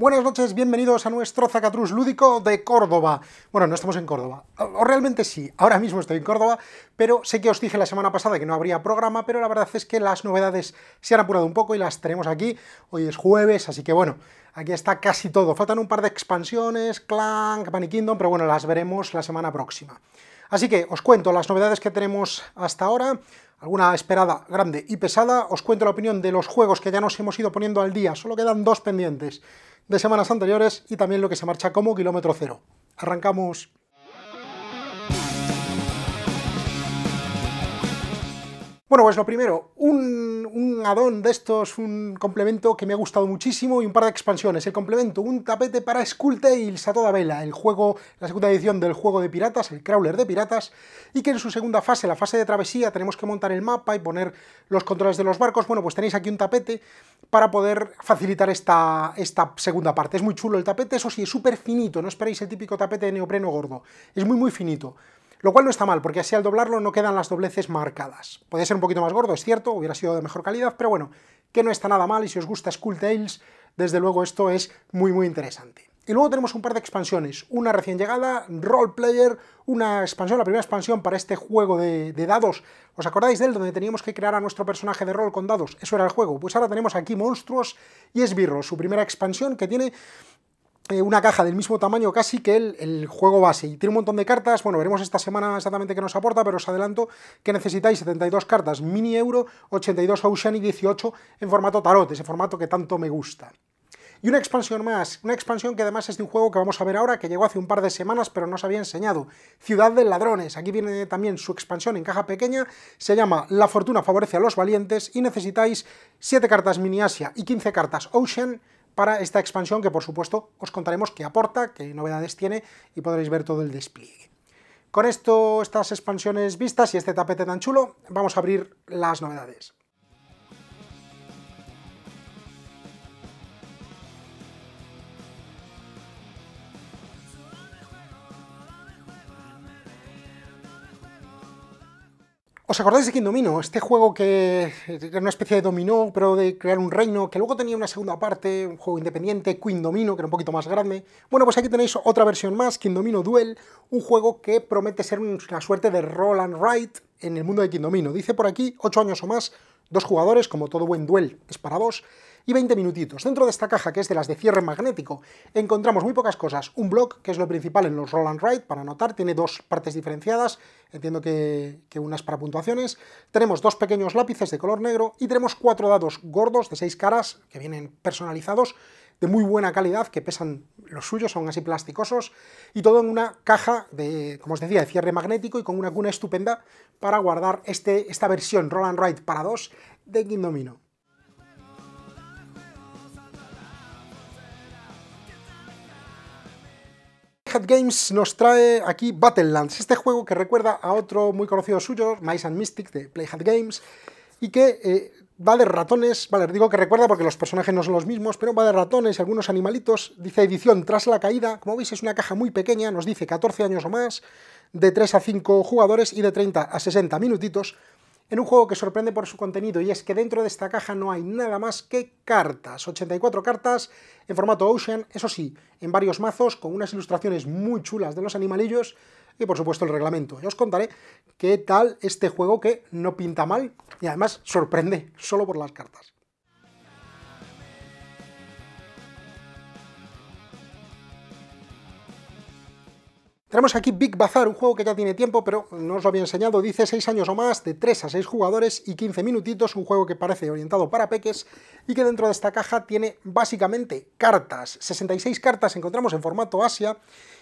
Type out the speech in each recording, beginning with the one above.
Buenas noches, bienvenidos a nuestro Zacatrus Lúdico de Córdoba. Bueno, no estamos en Córdoba, o realmente sí, ahora mismo estoy en Córdoba, pero sé que os dije la semana pasada que no habría programa, pero la verdad es que las novedades se han apurado un poco y las tenemos aquí. Hoy es jueves, así que bueno, aquí está casi todo. Faltan un par de expansiones, Clank, Panic Kingdom, pero bueno, las veremos la semana próxima. Así que os cuento las novedades que tenemos hasta ahora, alguna esperada grande y pesada, os cuento la opinión de los juegos que ya nos hemos ido poniendo al día, solo quedan dos pendientes de semanas anteriores y también lo que se marcha como kilómetro cero. ¡Arrancamos! Bueno, pues lo primero, un add-on de estos, un complemento que me ha gustado muchísimo y un par de expansiones. El complemento, un tapete para Skull Tales a toda vela, el juego, la segunda edición del juego de piratas, el crawler de piratas, y que en su segunda fase, la fase de travesía, tenemos que montar el mapa y poner los controles de los barcos. Bueno, pues tenéis aquí un tapete para poder facilitar esta segunda parte. Es muy chulo el tapete, eso sí, es súper finito, no esperéis el típico tapete de neopreno gordo, es muy muy finito. Lo cual no está mal, porque así al doblarlo no quedan las dobleces marcadas. Puede ser un poquito más gordo, es cierto, hubiera sido de mejor calidad, pero bueno, que no está nada mal, y si os gusta Skull Tales, desde luego esto es muy muy interesante. Y luego tenemos un par de expansiones, una recién llegada, Roll Player, una expansión, la primera expansión para este juego de dados. ¿Os acordáis de él, donde teníamos que crear a nuestro personaje de rol con dados? Eso era el juego. Pues ahora tenemos aquí Monstruos y Esbirros, su primera expansión, que tiene una caja del mismo tamaño casi que el juego base, y tiene un montón de cartas. Bueno, veremos esta semana exactamente qué nos aporta, pero os adelanto que necesitáis 72 cartas mini euro, 82 ocean y 18 en formato tarot, ese formato que tanto me gusta. Y una expansión más, una expansión que además es de un juego que vamos a ver ahora, que llegó hace un par de semanas pero no os había enseñado, Ciudad de Ladrones. Aquí viene también su expansión en caja pequeña, se llama La Fortuna Favorece a los Valientes, y necesitáis 7 cartas mini Asia y 15 cartas ocean para esta expansión, que por supuesto os contaremos qué aporta, qué novedades tiene, y podréis ver todo el despliegue. Con esto, estas expansiones vistas y este tapete tan chulo, vamos a abrir las novedades. ¿Os acordáis de Kingdomino? Este juego que era una especie de dominó, pero de crear un reino, que luego tenía una segunda parte, un juego independiente, Kingdomino, que era un poquito más grande. Bueno, pues aquí tenéis otra versión más, Kingdomino Duel, un juego que promete ser una suerte de roll and write en el mundo de Kingdomino. Dice por aquí, 8 años o más, 2 jugadores, como todo buen duel, es para 2, y 20 minutitos. Dentro de esta caja, que es de las de cierre magnético, encontramos muy pocas cosas. Un blog, que es lo principal en los roll and write, para anotar, tiene dos partes diferenciadas, entiendo que unas para puntuaciones. Tenemos dos pequeños lápices de color negro y tenemos 4 dados gordos de 6 caras, que vienen personalizados, de muy buena calidad, que pesan los suyos, son así plasticosos, y todo en una caja de, como os decía, de cierre magnético, y con una cuna estupenda para guardar esta versión roll and write para 2 de Kingdomino. Plaid Hat Games nos trae aquí Battlelands, este juego que recuerda a otro muy conocido suyo, Mice and Mystic, de Plaid Hat Games, y que va de ratones. Vale, os digo que recuerda porque los personajes no son los mismos, pero va de ratones y algunos animalitos. Dice edición tras la caída, como veis es una caja muy pequeña, nos dice 14 años o más, de 3 a 5 jugadores y de 30 a 60 minutitos, en un juego que sorprende por su contenido, y es que dentro de esta caja no hay nada más que cartas, 84 cartas en formato Ocean, eso sí, en varios mazos, con unas ilustraciones muy chulas de los animalillos, y por supuesto el reglamento. Yo os contaré qué tal este juego, que no pinta mal, y además sorprende solo por las cartas. Tenemos aquí Big Bazar, un juego que ya tiene tiempo, pero no os lo había enseñado. Dice 6 años o más, de 3 a 6 jugadores y 15 minutitos, un juego que parece orientado para peques y que dentro de esta caja tiene básicamente cartas. 66 cartas encontramos en formato Asia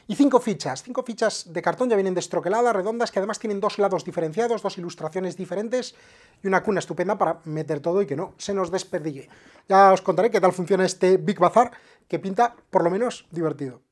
y 5 fichas. 5 fichas de cartón, ya vienen destroqueladas, redondas, que además tienen dos lados diferenciados, dos ilustraciones diferentes y una cuna estupenda para meter todo y que no se nos desperdigue. Ya os contaré qué tal funciona este Big Bazar, que pinta por lo menos divertido.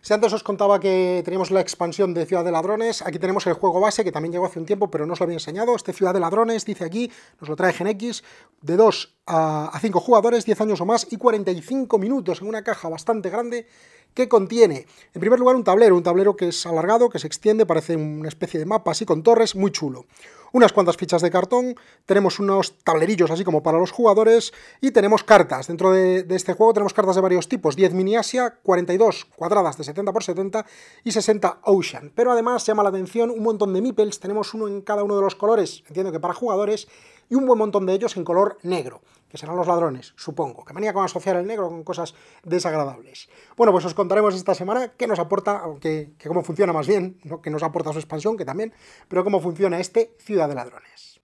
Si antes os contaba que teníamos la expansión de Ciudad de Ladrones, aquí tenemos el juego base, que también llegó hace un tiempo, pero no os lo había enseñado. Este Ciudad de Ladrones, dice aquí, nos lo trae Gen X, de 2 a 5 jugadores, 10 años o más y 45 minutos en una caja bastante grande que contiene, en primer lugar, un tablero que es alargado, que se extiende, parece una especie de mapa así con torres, muy chulo. Unas cuantas fichas de cartón, tenemos unos tablerillos así como para los jugadores y tenemos cartas. Dentro de este juego tenemos cartas de varios tipos, 10 mini Asia, 42 cuadradas de 70×70 y 60 Ocean. Pero además llama la atención un montón de meeples, tenemos uno en cada uno de los colores, entiendo que para jugadores, y un buen montón de ellos en color negro, que serán los ladrones, supongo. Qué manía con asociar el negro con cosas desagradables. Bueno, pues os contaremos esta semana qué nos aporta, que cómo funciona más bien, no que nos aporta su expansión, que también, pero cómo funciona este Ciudad de Ladrones.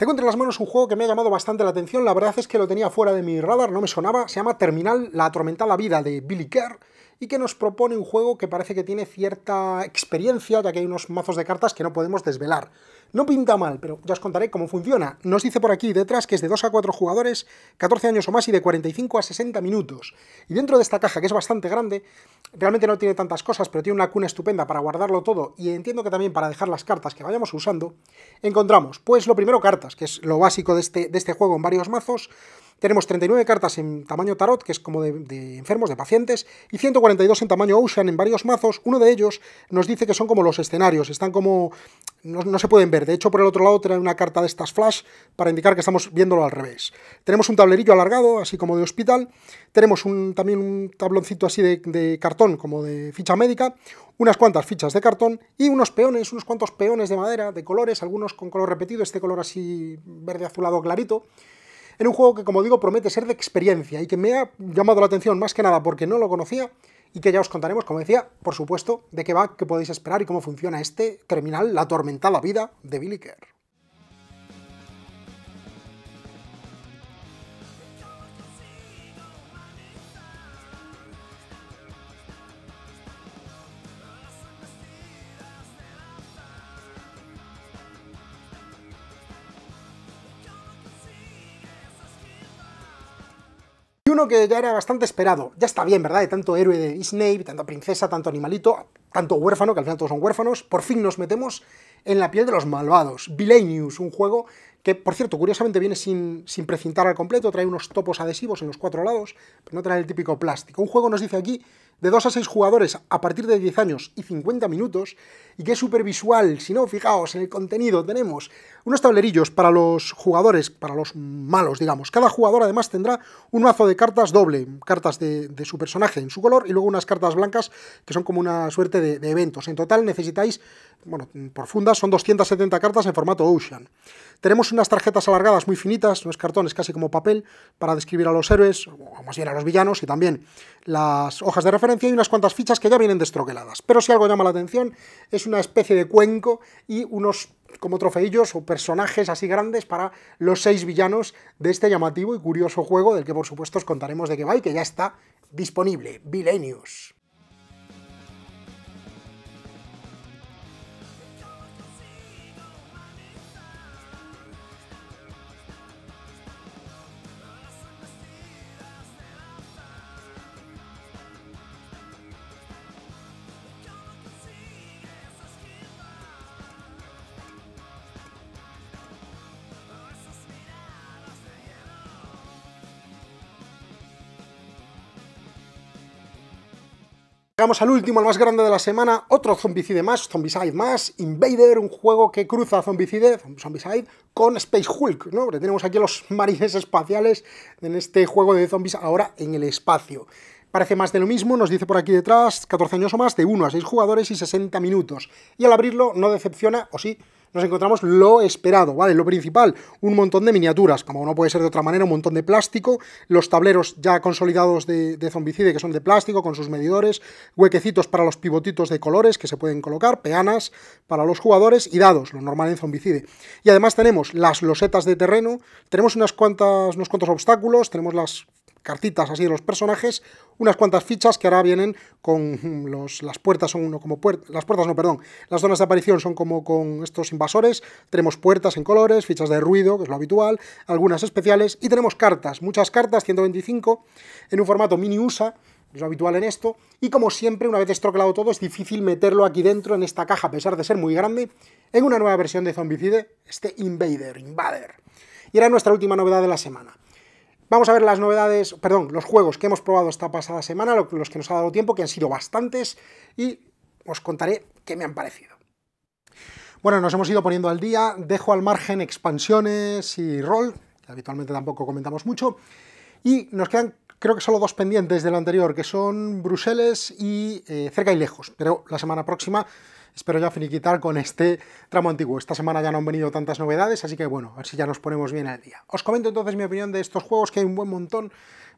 Tengo entre las manos un juego que me ha llamado bastante la atención, la verdad es que lo tenía fuera de mi radar, no me sonaba, se llama Terminal, la atormentada vida de Billy Kerr, y que nos propone un juego que parece que tiene cierta experiencia, ya que hay unos mazos de cartas que no podemos desvelar. No pinta mal, pero ya os contaré cómo funciona. Nos dice por aquí detrás que es de 2 a 4 jugadores, 14 años o más y de 45 a 60 minutos. Y dentro de esta caja, que es bastante grande, realmente no tiene tantas cosas, pero tiene una cuna estupenda para guardarlo todo, y entiendo que también para dejar las cartas que vayamos usando, encontramos, pues lo primero, cartas, que es lo básico de este juego en varios mazos. Tenemos 39 cartas en tamaño tarot, que es como de enfermos, de pacientes, y 142 en tamaño Ocean en varios mazos. Uno de ellos nos dice que son como los escenarios, están como... No se pueden ver. De hecho, por el otro lado trae una carta de estas flash para indicar que estamos viéndolo al revés. Tenemos un tablerillo alargado, así como de hospital. Tenemos también un tabloncito así de cartón, como de ficha médica. Unas cuantas fichas de cartón y unos cuantos peones de madera, de colores, algunos con color repetido, este color así verde azulado clarito. En un juego que, como digo, promete ser de experiencia y que me ha llamado la atención más que nada porque no lo conocía y que ya os contaremos, como decía, por supuesto, de qué va, qué podéis esperar y cómo funciona este Terminal, la atormentada vida de Billy Kerr. Uno que ya era bastante esperado, ya está bien, ¿verdad? De tanto héroe de Disney, tanta princesa, tanto animalito, tanto huérfano, que al final todos son huérfanos, por fin nos metemos en la piel de los malvados. Villainous, un juego que, por cierto, curiosamente viene sin precintar al completo, trae unos topos adhesivos en los 4 lados, pero no trae el típico plástico. Un juego, nos dice aquí, de 2 a 6 jugadores a partir de 10 años y 50 minutos, y que es súper visual. Si no, fijaos, en el contenido tenemos unos tablerillos para los jugadores, para los malos, digamos. Cada jugador además tendrá un mazo de cartas doble, cartas de su personaje en su color, y luego unas cartas blancas que son como una suerte de eventos. En total necesitáis, bueno, por fundas son 270 cartas en formato Ocean. Tenemos unas tarjetas alargadas muy finitas, unos cartones casi como papel, para describir a los héroes, o más bien a los villanos, y también las hojas de referencia, y unas cuantas fichas que ya vienen destroqueladas. Pero si algo llama la atención es una especie de cuenco y unos como trofeillos o personajes así grandes para los 6 villanos de este llamativo y curioso juego, del que por supuesto os contaremos de qué va y que ya está disponible. Villainous. Llegamos al último, al más grande de la semana, otro Zombicide más, Zombicide más, Invader, un juego que cruza Zombicide con Space Hulk, ¿no? Porque tenemos aquí a los marines espaciales en este juego de zombies ahora en el espacio. Parece más de lo mismo, nos dice por aquí detrás, 14 años o más, de 1 a 6 jugadores y 60 minutos. Y al abrirlo no decepciona, o sí, nos encontramos lo esperado, ¿vale? Lo principal, un montón de miniaturas, como no puede ser de otra manera, un montón de plástico, los tableros ya consolidados de Zombicide, que son de plástico, con sus medidores, huequecitos para los pivotitos de colores que se pueden colocar, peanas para los jugadores y dados, lo normal en Zombicide. Y además tenemos las losetas de terreno, tenemos unos cuantos obstáculos, tenemos las cartitas así de los personajes, unas cuantas fichas que ahora vienen con las puertas son uno como las puertas no, perdón, las zonas de aparición son como con estos invasores, tenemos puertas en colores, fichas de ruido, que es lo habitual, algunas especiales, y tenemos cartas, muchas cartas, 125, en un formato mini USA, es lo habitual en esto, y como siempre, una vez estroquelado todo, es difícil meterlo aquí dentro, en esta caja, a pesar de ser muy grande, en una nueva versión de Zombicide, este Invader, y era nuestra última novedad de la semana. Vamos a ver las novedades, perdón, los juegos que hemos probado esta pasada semana, los que nos ha dado tiempo, que han sido bastantes, y os contaré qué me han parecido. Bueno, nos hemos ido poniendo al día, dejo al margen expansiones y rol, que habitualmente tampoco comentamos mucho, y nos quedan, creo que solo dos pendientes de lo anterior, que son Bruselas y Cerca y Lejos, pero la semana próxima espero ya finiquitar con este tramo antiguo. Esta semana ya no han venido tantas novedades, así que bueno, a ver si ya nos ponemos bien al día. Os comento entonces mi opinión de estos juegos, que hay un buen montón.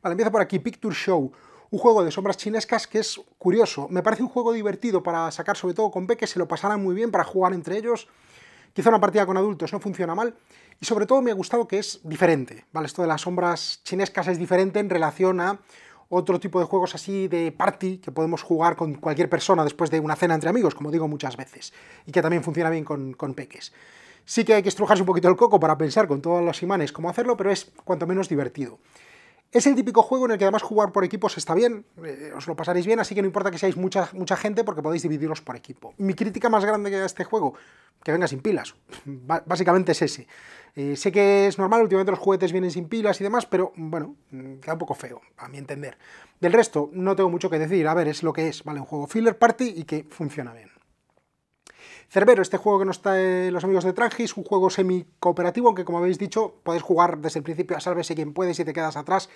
Vale, empiezo por aquí, Picture Show, un juego de sombras chinescas que es curioso. Me parece un juego divertido para sacar, sobre todo con peques, se lo pasarán muy bien para jugar entre ellos. Quizá una partida con adultos no funciona mal, y sobre todo me ha gustado que es diferente, ¿vale? Esto de las sombras chinescas es diferente en relación a otro tipo de juegos así de party que podemos jugar con cualquier persona después de una cena entre amigos, como digo muchas veces, y que también funciona bien con peques. Sí que hay que estrujarse un poquito el coco para pensar con todos los imanes cómo hacerlo, pero es cuanto menos divertido. Es el típico juego en el que además jugar por equipos está bien, os lo pasaréis bien, así que no importa que seáis mucha gente porque podéis dividiros por equipo. Mi crítica más grande que da este juego, que venga sin pilas, básicamente es ese. Sé que es normal, últimamente los juguetes vienen sin pilas y demás, pero bueno, queda un poco feo, a mi entender. Del resto, no tengo mucho que decir, a ver, es lo que es, vale, un juego filler party y que funciona bien. Cerbero, este juego que nos trae los amigos de Tranji, es un juego semi-cooperativo, aunque como habéis dicho, podéis jugar desde el principio a sálvese quien puede, si te quedas atrás,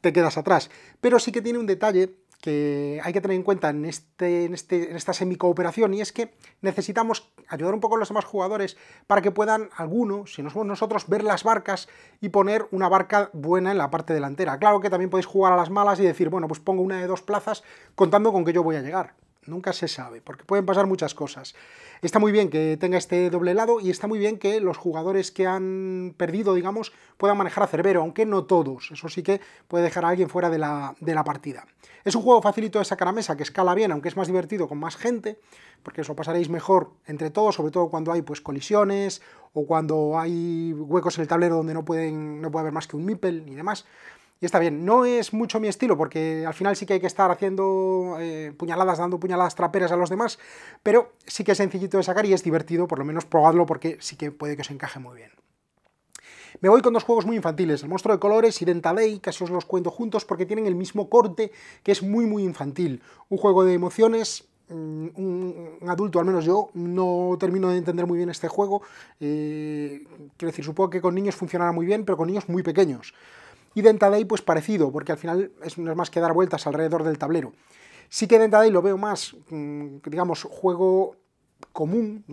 te quedas atrás. Pero sí que tiene un detalle que hay que tener en cuenta en esta semi-cooperación, y es que necesitamos ayudar un poco a los demás jugadores para que puedan, algunos, si no somos nosotros, ver las barcas y poner una barca buena en la parte delantera. Claro que también podéis jugar a las malas y decir, bueno, pues pongo una de dos plazas contando con que yo voy a llegar. Nunca se sabe, porque pueden pasar muchas cosas. Está muy bien que tenga este doble lado y está muy bien que los jugadores que han perdido, digamos, puedan manejar a Cerbero, aunque no todos. Eso sí que puede dejar a alguien fuera de la partida. Es un juego facilito de sacar a mesa, que escala bien, aunque es más divertido con más gente, porque os lo pasaréis mejor entre todos, sobre todo cuando hay pues colisiones o cuando hay huecos en el tablero donde no puede haber más que un meeple y demás. Y está bien, no es mucho mi estilo, porque al final sí que hay que estar haciendo puñaladas, dando puñaladas traperas a los demás, pero sí que es sencillito de sacar y es divertido, por lo menos probadlo, porque sí que puede que os encaje muy bien. Me voy con dos juegos muy infantiles, El monstruo de colores y Denta Day, casi os los cuento juntos porque tienen el mismo corte, que es muy muy infantil. Un juego de emociones, un adulto, al menos yo, no termino de entender muy bien este juego. Quiero decir, supongo que con niños funcionará muy bien, pero con niños muy pequeños. Y Denta Day pues parecido, porque al final no es más que dar vueltas alrededor del tablero. Sí que Denta Day lo veo más, digamos, juego común,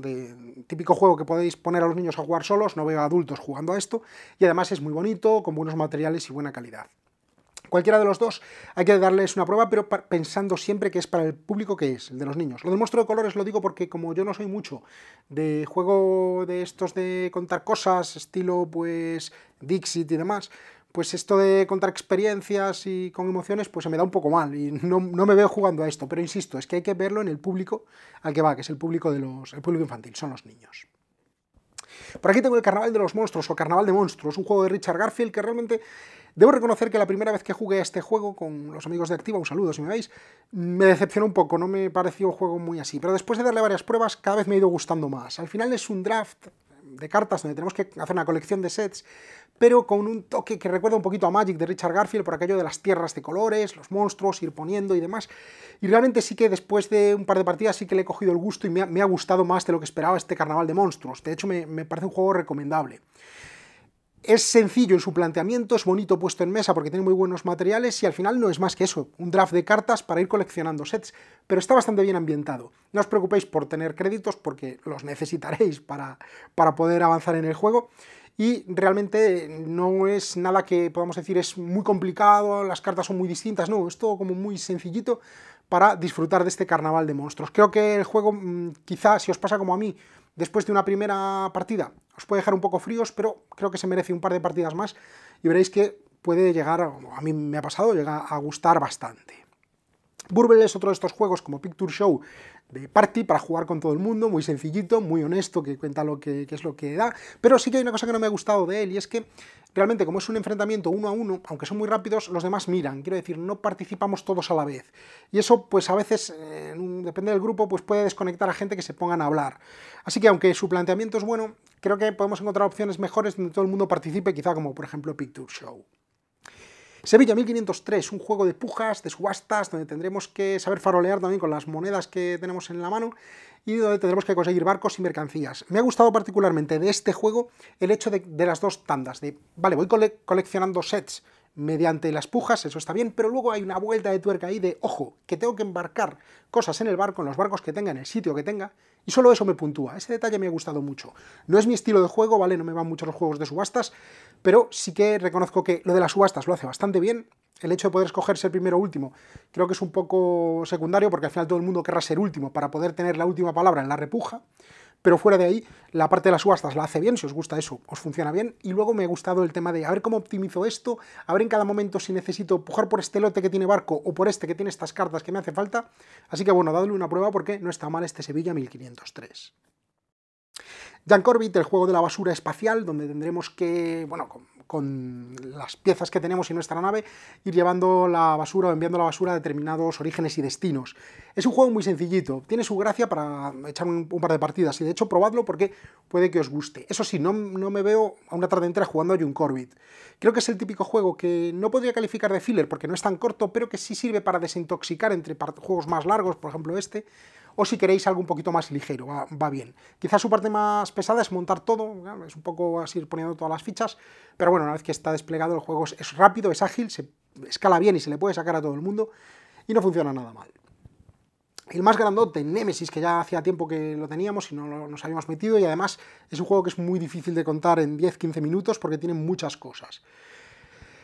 típico juego que podéis poner a los niños a jugar solos, no veo a adultos jugando a esto, y además es muy bonito, con buenos materiales y buena calidad. Cualquiera de los dos hay que darles una prueba, pero pensando siempre que es para el público que es, el de los niños. Lo del monstruo de colores lo digo porque como yo no soy mucho de juego de estos de contar cosas, estilo pues Dixit y demás, pues esto de contar experiencias y con emociones, pues se me da un poco mal y no me veo jugando a esto, pero insisto, es que hay que verlo en el público al que va, que es el público infantil, son los niños. Por aquí tengo el Carnaval de los Monstruos o Carnaval de Monstruos, un juego de Richard Garfield que realmente debo reconocer que la primera vez que jugué a este juego con los amigos de Activa, un saludo si me veis, me decepcionó un poco, no me pareció un juego muy así, pero después de darle varias pruebas cada vez me ha ido gustando más. Al final es un draft de cartas donde tenemos que hacer una colección de sets, pero con un toque que recuerda un poquito a Magic de Richard Garfield por aquello de las tierras de colores, los monstruos, ir poniendo y demás, y realmente sí que después de un par de partidas sí que le he cogido el gusto y me ha gustado más de lo que esperaba este Carnaval de Monstruos. De hecho me parece un juego recomendable. Es sencillo en su planteamiento, es bonito puesto en mesa porque tiene muy buenos materiales y al final no es más que eso, un draft de cartas para ir coleccionando sets, pero está bastante bien ambientado. No os preocupéis por tener créditos porque los necesitaréis para poder avanzar en el juego. Y realmente no es nada que podamos decir es muy complicado, las cartas son muy distintas, no, es todo como muy sencillito para disfrutar de este Carnaval de Monstruos. Creo que el juego, quizá si os pasa como a mí, después de una primera partida os puede dejar un poco fríos, pero creo que se merece un par de partidas más y veréis que puede llegar, a mí me ha pasado, llega a gustar bastante. Burble es otro de estos juegos como Picture Show de party para jugar con todo el mundo, muy sencillito, muy honesto, que cuenta lo que es lo que da, pero sí que hay una cosa que no me ha gustado de él, y es que realmente como es un enfrentamiento 1 a 1, aunque son muy rápidos, los demás miran, quiero decir, no participamos todos a la vez, y eso pues a veces, depende del grupo, pues puede desconectar a gente que se pongan a hablar, así que aunque su planteamiento es bueno, creo que podemos encontrar opciones mejores donde todo el mundo participe, quizá como por ejemplo Picture Show. Sevilla 1503, un juego de pujas, de subastas, donde tendremos que saber farolear también con las monedas que tenemos en la mano y donde tendremos que conseguir barcos y mercancías. Me ha gustado particularmente de este juego el hecho de las dos tandas, de vale, voy coleccionando sets mediante las pujas, eso está bien, pero luego hay una vuelta de tuerca ahí de, ojo, que tengo que embarcar cosas en el barco, en los barcos que tenga, en el sitio que tenga, y solo eso me puntúa. Ese detalle me ha gustado mucho. No es mi estilo de juego, ¿vale? No me van mucho los juegos de subastas, pero sí que reconozco que lo de las subastas lo hace bastante bien. El hecho de poder escoger ser primero o último creo que es un poco secundario, porque al final todo el mundo querrá ser último para poder tener la última palabra en la repuja, pero fuera de ahí, la parte de las subastas la hace bien, si os gusta eso, os funciona bien, y luego me ha gustado el tema de a ver cómo optimizo esto, a ver en cada momento si necesito pujar por este lote que tiene barco o por este que tiene estas cartas que me hace falta, así que bueno, dadle una prueba porque no está mal este Sevilla 1503. Junk Orbit, el juego de la basura espacial, donde tendremos que, bueno, con las piezas que tenemos en nuestra nave, ir llevando la basura o enviando la basura a determinados orígenes y destinos. Es un juego muy sencillito, tiene su gracia para echar un par de partidas, y de hecho probadlo porque puede que os guste. Eso sí, no me veo a una tarde entera jugando a Junk Orbit. Creo que es el típico juego que no podría calificar de filler porque no es tan corto, pero que sí sirve para desintoxicar entre juegos más largos, por ejemplo este, o si queréis algo un poquito más ligero, va bien. Quizás su parte más pesada es montar todo, es un poco así ir poniendo todas las fichas, pero bueno, una vez que está desplegado el juego es rápido, es ágil, se escala bien y se le puede sacar a todo el mundo y no funciona nada mal. El más grandote, Nemesis, que ya hacía tiempo que lo teníamos y no nos habíamos metido, y además es un juego que es muy difícil de contar en 10-15 minutos porque tiene muchas cosas.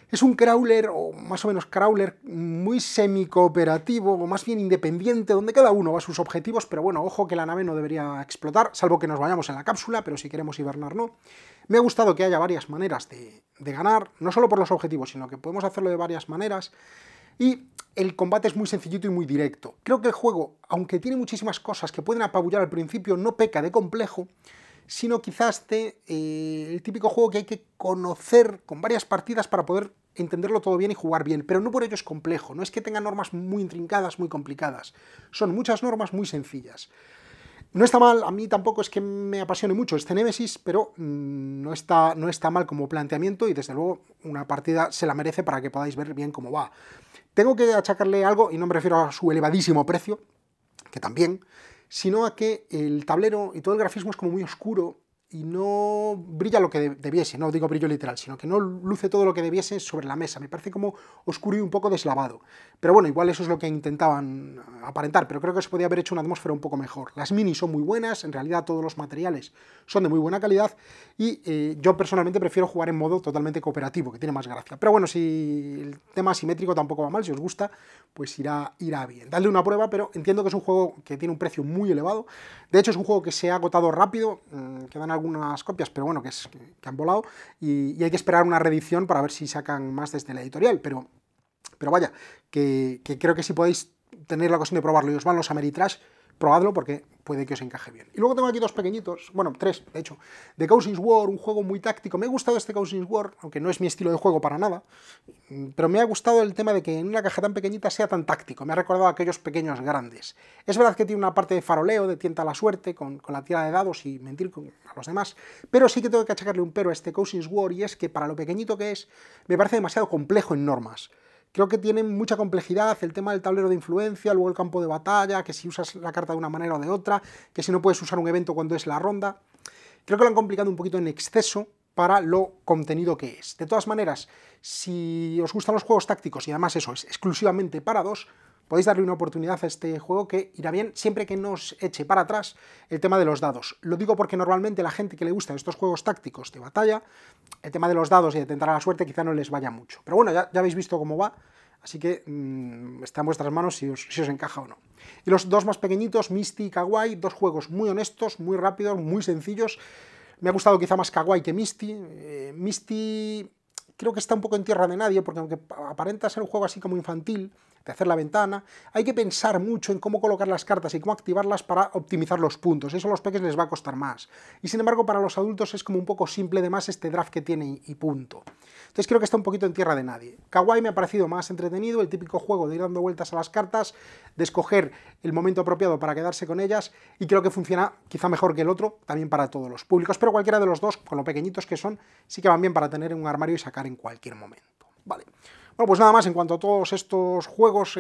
Es un crawler, o más o menos crawler, muy semi-cooperativo, o más bien independiente, donde cada uno va a sus objetivos, pero bueno, ojo que la nave no debería explotar, salvo que nos vayamos en la cápsula, pero si queremos hibernar no. Me ha gustado que haya varias maneras de ganar, no solo por los objetivos, sino que podemos hacerlo de varias maneras, y el combate es muy sencillito y muy directo. Creo que el juego, aunque tiene muchísimas cosas que pueden apabullar al principio, no peca de complejo, sino quizás de el típico juego que hay que conocer con varias partidas para poder entenderlo todo bien y jugar bien, pero no por ello es complejo, no es que tenga normas muy intrincadas, muy complicadas, son muchas normas muy sencillas. No está mal, a mí tampoco es que me apasione mucho este Nemesis, pero no está mal como planteamiento y desde luego una partida se la merece para que podáis ver bien cómo va. Tengo que achacarle algo, y no me refiero a su elevadísimo precio, que también, sino a que el tablero y todo el grafismo es como muy oscuro, y no brilla lo que debiese, no digo brillo literal, sino que no luce todo lo que debiese sobre la mesa, me parece como oscuro y un poco deslavado, pero bueno, igual eso es lo que intentaban aparentar, pero creo que se podía haber hecho una atmósfera un poco mejor. Las minis son muy buenas, en realidad todos los materiales son de muy buena calidad, y yo personalmente prefiero jugar en modo totalmente cooperativo, que tiene más gracia, pero bueno, si el tema asimétrico tampoco va mal, si os gusta, pues irá bien. Dadle una prueba, pero entiendo que es un juego que tiene un precio muy elevado, de hecho es un juego que se ha agotado rápido, quedan algunas copias, pero bueno, que han volado, y hay que esperar una reedición para ver si sacan más desde la editorial, pero vaya, que creo que si podéis tener la ocasión de probarlo y os van los Ameritrash, probadlo porque puede que os encaje bien. Y luego tengo aquí dos pequeñitos, bueno, tres de hecho, de Cousins War, un juego muy táctico. Me ha gustado este Cousins War, aunque no es mi estilo de juego para nada, pero me ha gustado el tema de que en una caja tan pequeñita sea tan táctico, me ha recordado a aquellos pequeños grandes. Es verdad que tiene una parte de faroleo, de tienta a la suerte, con la tira de dados y mentir a los demás, pero sí que tengo que achacarle un pero a este Cousins War, y es que para lo pequeñito que es, me parece demasiado complejo en normas. Creo que tienen mucha complejidad, el tema del tablero de influencia, luego el campo de batalla, que si usas la carta de una manera o de otra, que si no puedes usar un evento cuando es la ronda. Creo que lo han complicado un poquito en exceso para lo contenido que es. De todas maneras, si os gustan los juegos tácticos, y además eso es exclusivamente para dos, podéis darle una oportunidad a este juego que irá bien, siempre que no os eche para atrás el tema de los dados. Lo digo porque normalmente la gente que le gusta estos juegos tácticos de batalla, el tema de los dados y de tentar a la suerte quizá no les vaya mucho. Pero bueno, ya habéis visto cómo va, así que está en vuestras manos si os encaja o no. Y los dos más pequeñitos, Misty y Kawaii, dos juegos muy honestos, muy rápidos, muy sencillos. Me ha gustado quizá más Kawaii que Misty. Misty creo que está un poco en tierra de nadie, porque aunque aparenta ser un juego así como infantil, de hacer la ventana, hay que pensar mucho en cómo colocar las cartas y cómo activarlas para optimizar los puntos. Eso a los peques les va a costar más. Y sin embargo, para los adultos es como un poco simple de más este draft que tiene y punto. Entonces creo que está un poquito en tierra de nadie. Kawaii me ha parecido más entretenido, el típico juego de ir dando vueltas a las cartas, de escoger el momento apropiado para quedarse con ellas, y creo que funciona quizá mejor que el otro, también para todos los públicos, pero cualquiera de los dos, con lo pequeñitos que son, sí que van bien para tener en un armario y sacar en cualquier momento. Vale. Bueno, pues nada más en cuanto a todos estos juegos.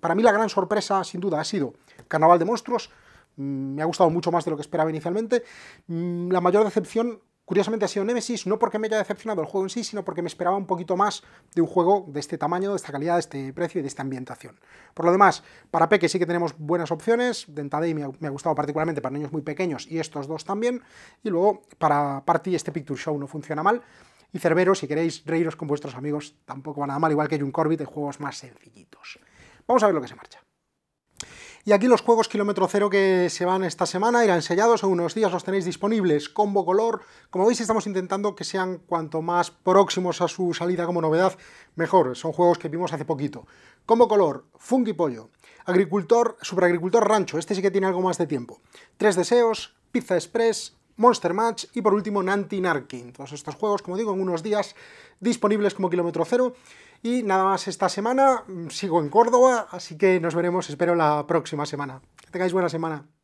Para mí la gran sorpresa, sin duda, ha sido Carnaval de Monstruos. Me ha gustado mucho más de lo que esperaba inicialmente. La mayor decepción, curiosamente, ha sido Nemesis, no porque me haya decepcionado el juego en sí, sino porque me esperaba un poquito más de un juego de este tamaño, de esta calidad, de este precio y de esta ambientación. Por lo demás, para peques sí que tenemos buenas opciones. Denta Day me ha gustado particularmente para niños muy pequeños, y estos dos también. Y luego, para Party, este Picture Show no funciona mal. Y Cerbero, si queréis reíros con vuestros amigos, tampoco va nada mal, igual que Junk Orbit, de juegos más sencillitos. Vamos a ver lo que se marcha. Y aquí los juegos kilómetro cero que se van esta semana, irán sellados, en unos días los tenéis disponibles. Combo Color, como veis estamos intentando que sean cuanto más próximos a su salida como novedad, mejor, son juegos que vimos hace poquito. Combo Color, Funky Pollo, Agricultor, Superagricultor Rancho, este sí que tiene algo más de tiempo. Tres Deseos, Pizza Express, Monster Match y por último Nanti Narkin. Todos estos juegos, como digo, en unos días disponibles como kilómetro cero. Y nada más esta semana, sigo en Córdoba, así que nos veremos, espero, la próxima semana. Que tengáis buena semana.